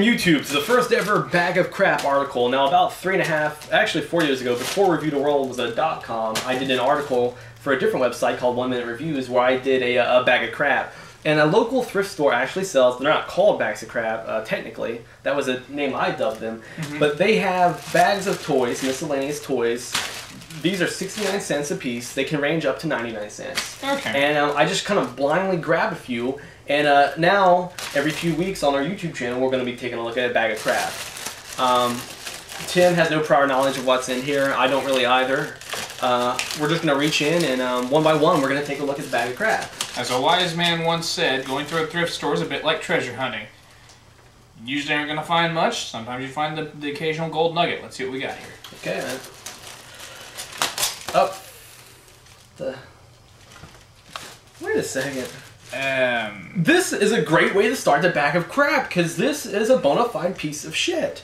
from YouTube to the first ever bag of crap article. Now about 3 and a half, actually 4 years ago, before Review the World was .com, I did an article for a different website called 1 Minute Reviews where I did a bag of crap. And a local thrift store actually sells, they're not called bags of crap, technically. That was a name I dubbed them. But they have bags of toys, miscellaneous toys. These are 69 cents a piece. They can range up to 99 cents. Okay. And I just kind of blindly grabbed a few. And now, every few weeks on our YouTube channel, we're going to be taking a look at a bag of crap. Tim has no prior knowledge of what's in here. I don't really either. We're just going to reach in and one by one, we're going to take a look at the bag of crap. As a wise man once said, going through a thrift store is a bit like treasure hunting. You usually aren't going to find much. Sometimes you find the occasional gold nugget. Let's see what we got here. Okay, man. Up. Wait a second. This is a great way to start the bag of crap, because this is a bona fide piece of shit.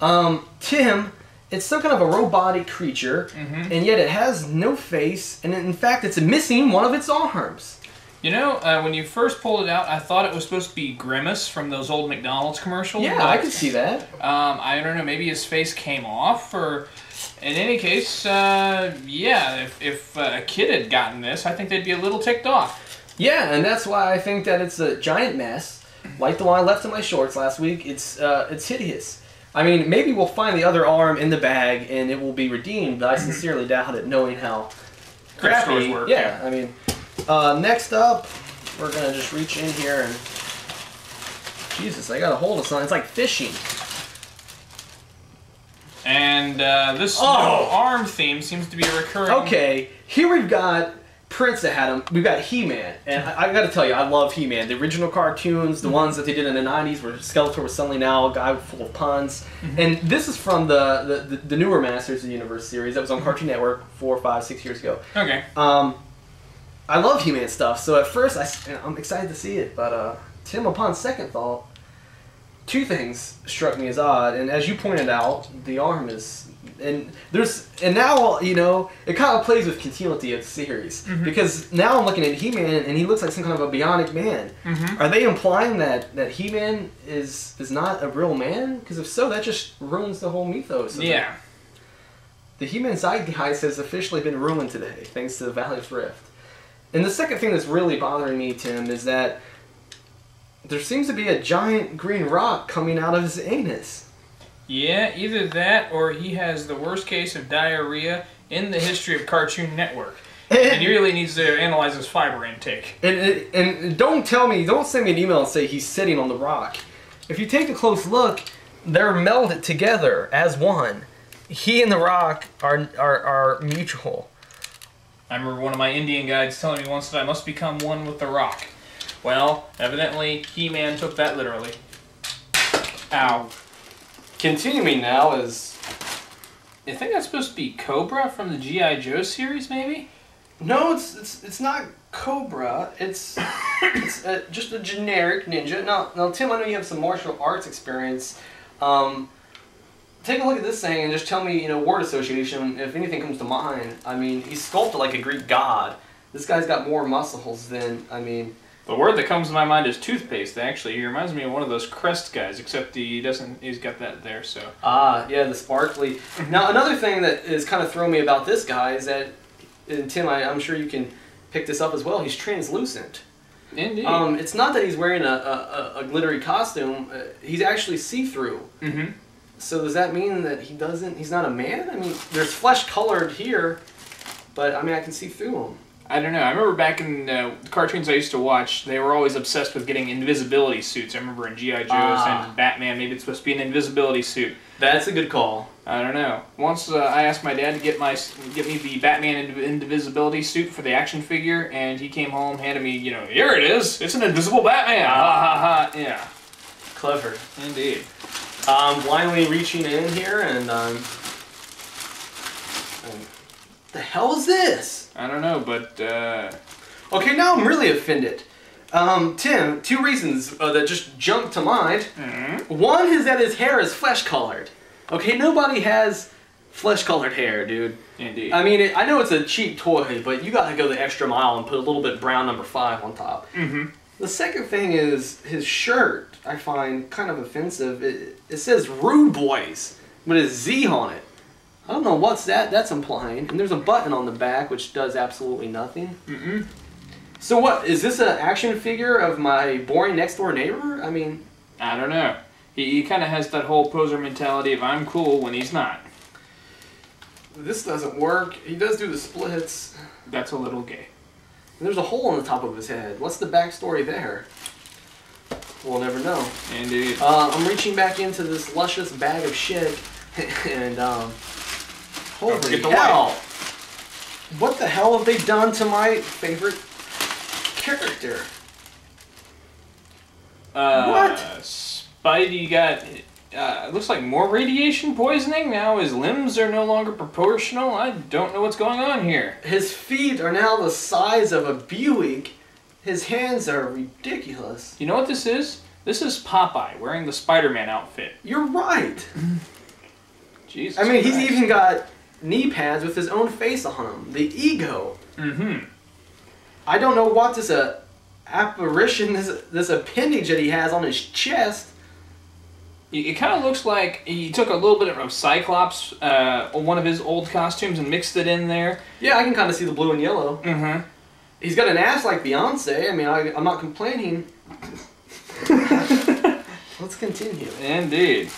Tim, it's some kind of a robotic creature, and yet it has no face, and in fact it's missing one of its arms. You know, when you first pulled it out, I thought it was supposed to be Grimace from those old McDonald's commercials. Yeah, I could see that. I don't know, maybe his face came off, or... In any case, yeah, if a kid had gotten this, I think they'd be a little ticked off. Yeah, and that's why I think that it's a giant mess, like the one I left in my shorts last week. It's hideous. I mean, maybe we'll find the other arm in the bag and it will be redeemed, but I sincerely doubt it, knowing how crappy. Work, yeah, I mean, next up, we're gonna just reach in here and Jesus, I got a hold of something. It's like fishing. And this arm theme seems to be a recurring... Okay, here we've got Prince that had him. We've got He-Man. And I've got to tell you, I love He-Man. The original cartoons, the ones that they did in the 90s where Skeletor was suddenly now a guy full of puns. And this is from the newer Masters of the Universe series that was on Cartoon Network 4, 5, 6 years ago. Okay. I love He-Man stuff, so at first I'm excited to see it, but Tim, upon second thought, two things struck me as odd, and as you pointed out, the arm is, and now, you know, it kind of plays with continuity of the series, because now I'm looking at He-Man, and he looks like some kind of a bionic man. Are they implying that He-Man is not a real man? Because if so, that just ruins the whole mythos. Yeah. The He-Man zeitgeist has officially been ruined today, thanks to the Valley Thrift. And the second thing that's really bothering me, Tim, is that there seems to be a giant green rock coming out of his anus. Yeah, either that or he has the worst case of diarrhea in the history of Cartoon Network. And he really needs to analyze his fiber intake. And don't tell me, don't send me an email and say he's sitting on the rock. If you take a close look, they're melded together as one. He and the rock are mutual. I remember one of my Indian guides telling me once that I must become one with the rock. Well, evidently, He-Man took that literally. Ow. Continuing now is... I think that's supposed to be Cobra from the G.I. Joe series, maybe? No, it's not Cobra. It's just a generic ninja. Now, Tim, I know you have some martial arts experience. Take a look at this thing and just tell me, you know, word association, if anything comes to mind. I mean, he's sculpted like a Greek god. This guy's got more muscles than, I mean... The word that comes to my mind is toothpaste, actually. He reminds me of one of those Crest guys, except he doesn't, he's got that there, so... Ah, yeah, the sparkly. Now, another thing that is kind of throwing me about this guy is that, and Tim, I'm sure you can pick this up as well, he's translucent. Indeed. It's not that he's wearing a glittery costume, he's actually see-through. So does that mean that he doesn't, he's not a man? I mean, there's flesh colored here, but I mean, I can see through him. I don't know. I remember back in the cartoons I used to watch, they were always obsessed with getting invisibility suits. I remember in G.I. Joe's and Batman, maybe it's supposed to be an invisibility suit. That's a good call. I don't know. Once I asked my dad to get me the Batman indivisibility suit for the action figure, and he came home, handed me, you know, here it is. It's an invisible Batman. Ha ha ha. Yeah. Clever. Indeed. I'm blindly reaching in here, and the hell is this? I don't know, but, Okay, now I'm really offended. Tim, two reasons that just jumped to mind. One is that his hair is flesh-colored. Okay, nobody has flesh-colored hair, dude. Indeed. I mean, I know it's a cheap toy, but you gotta go the extra mile and put a little bit brown number 5 on top. The second thing is his shirt, I find kind of offensive. It says Rude Boys with a Z on it. I don't know what's that's implying. And there's a button on the back which does absolutely nothing. Mm-mm. So what, is this an action figure of my boring next door neighbor? I mean... I don't know. He kind of has that whole poser mentality of I'm cool when he's not. This doesn't work. He does do the splits. That's a little gay. And there's a hole in the top of his head. What's the backstory there? We'll never know. Indeed. I'm reaching back into this luscious bag of shit and holy hell! What the hell have they done to my favorite character? What? Spidey got, it looks like more radiation poisoning. Now his limbs are no longer proportional. I don't know what's going on here. His feet are now the size of a Buick. His hands are ridiculous. You know what this is? This is Popeye wearing the Spider-Man outfit. You're right. Jesus I mean, Christ. He's even got knee pads with his own face on them. The ego. Mm-hmm. I don't know what this apparition, this appendage that he has on his chest. It kind of looks like he took a little bit of Cyclops, one of his old costumes, and mixed it in there. Yeah, I can kind of see the blue and yellow. Mm-hmm. He's got an ass like Beyonce. I mean, I'm not complaining. Let's continue. Indeed.